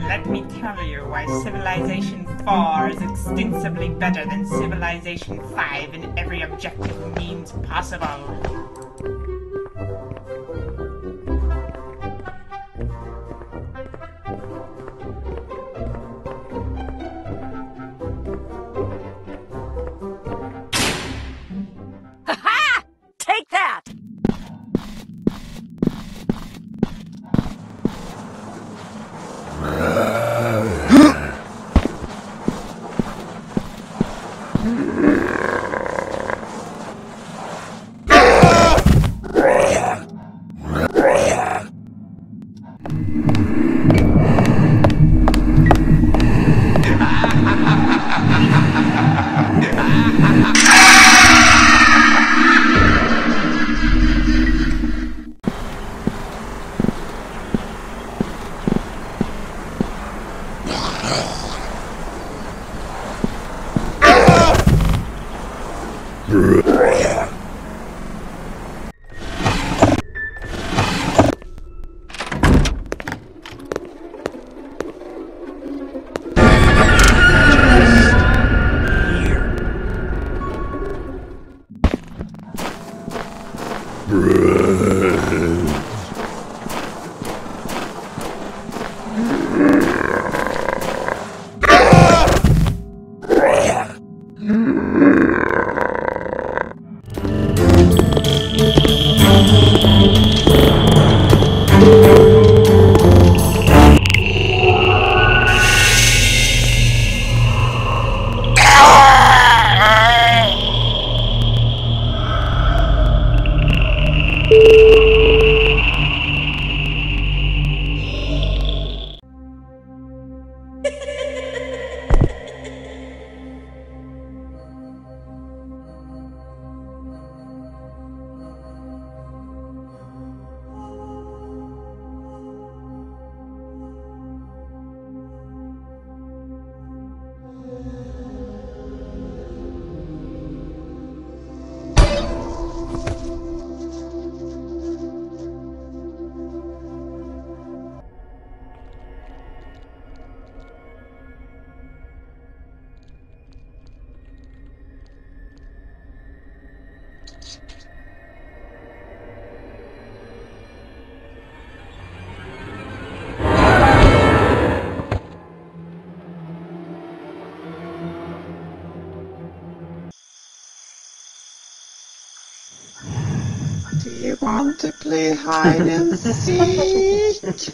Let me tell you why Civilization 4 is extensively better than Civilization 5 in every objective means possible. Do you want to play hide and seek?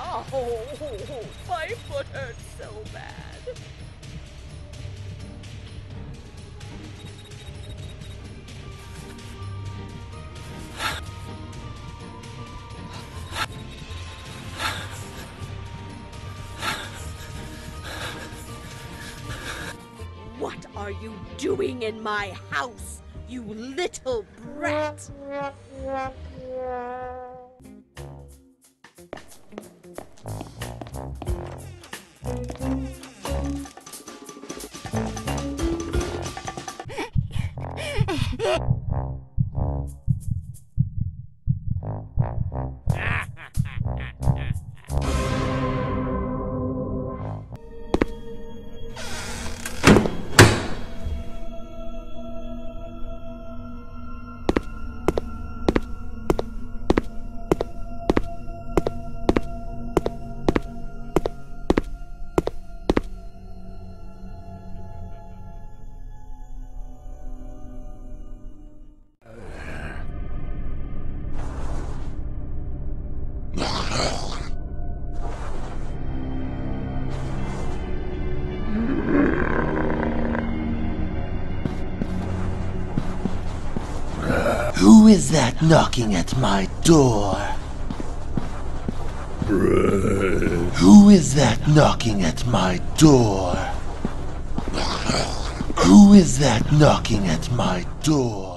Oh, my foot hurts so bad. What are you doing in my house, you little brat? Who is that knocking at my door? Who is that knocking at my door? Who is that knocking at my door?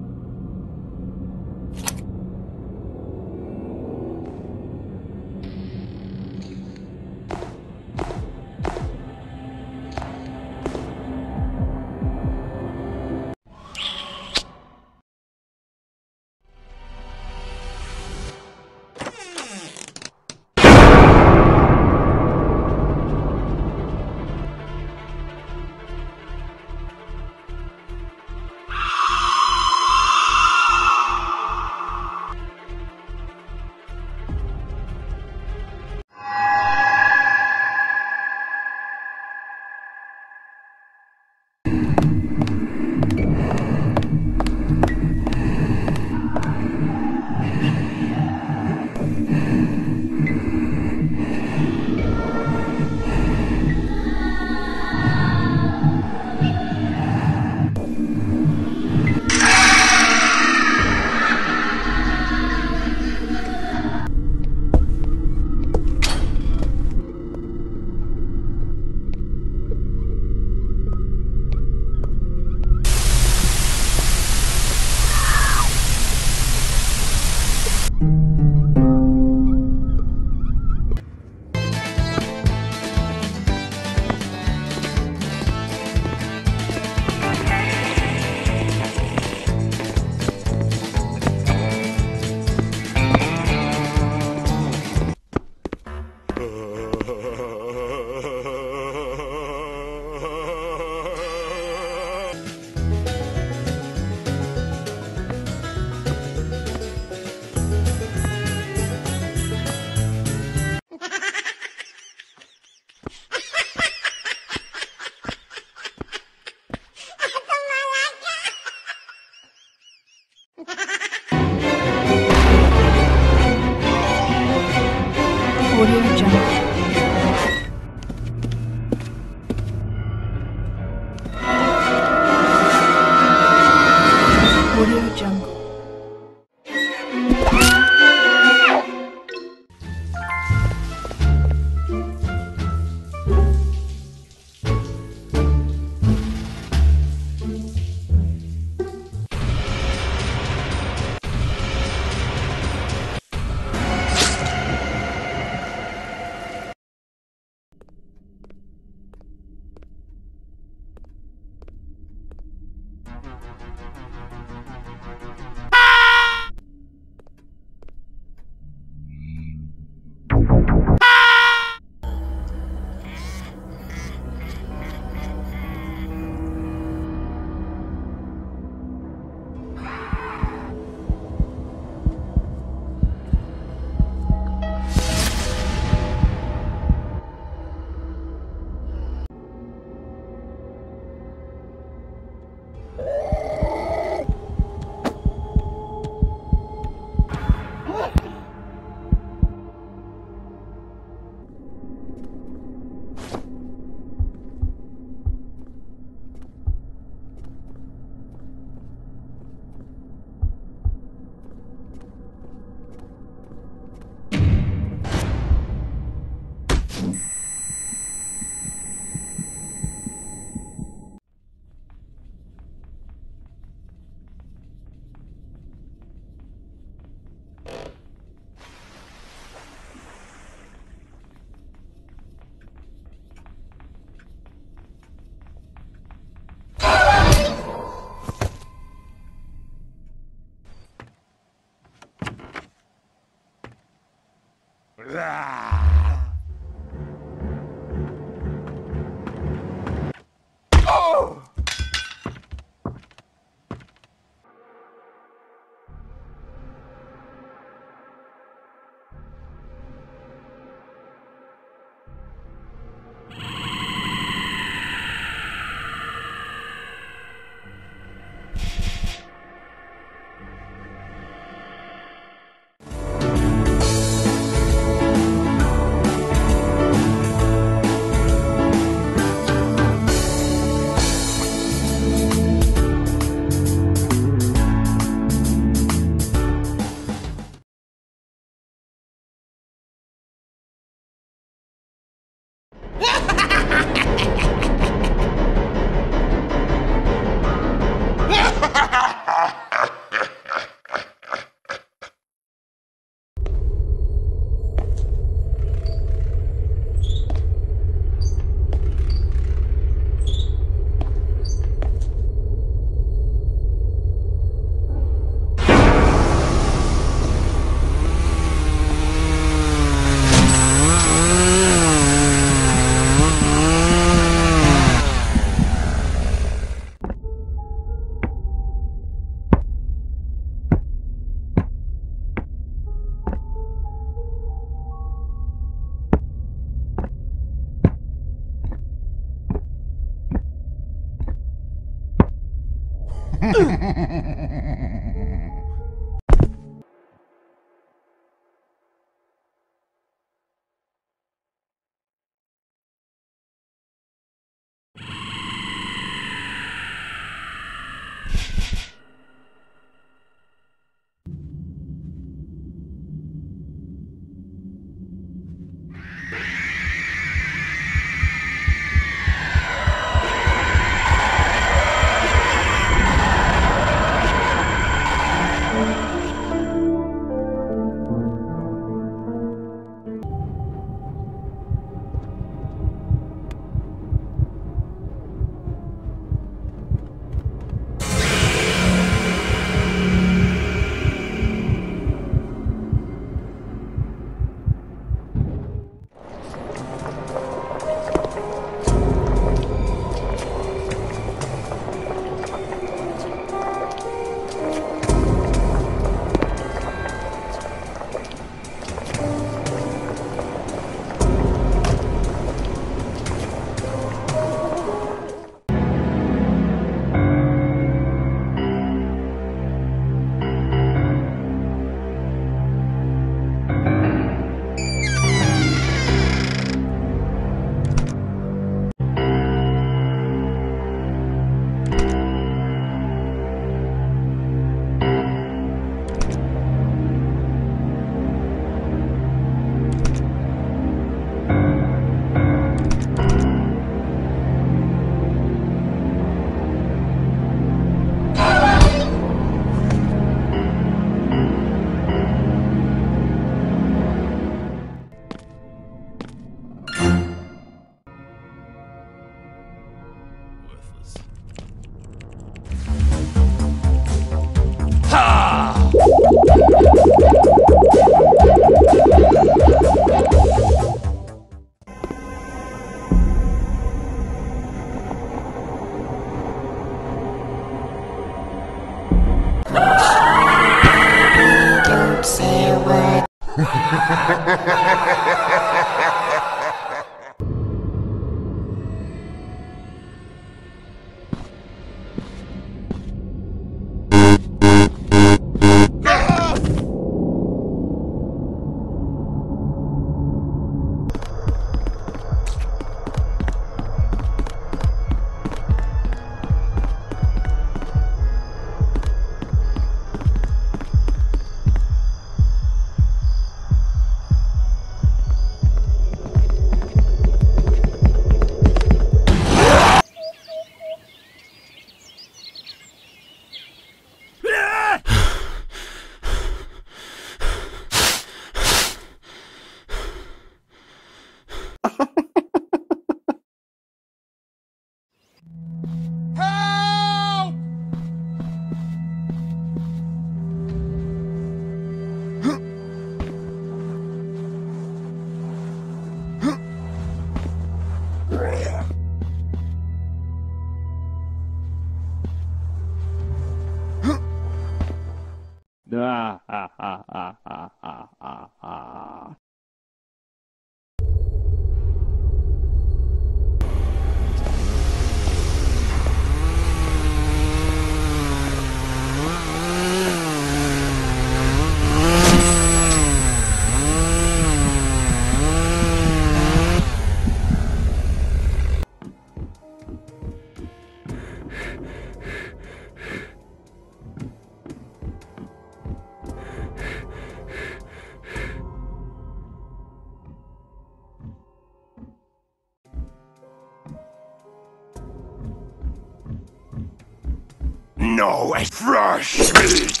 No, it's fresh meat!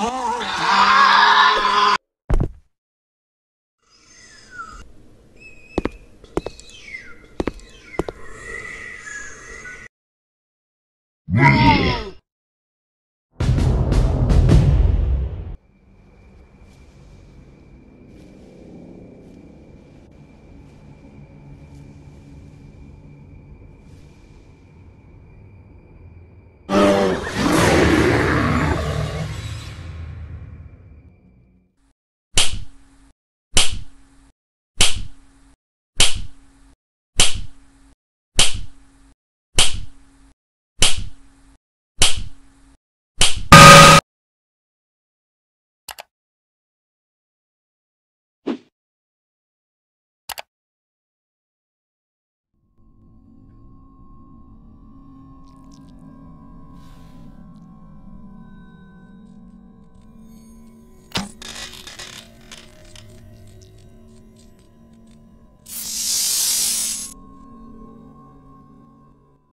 Oh!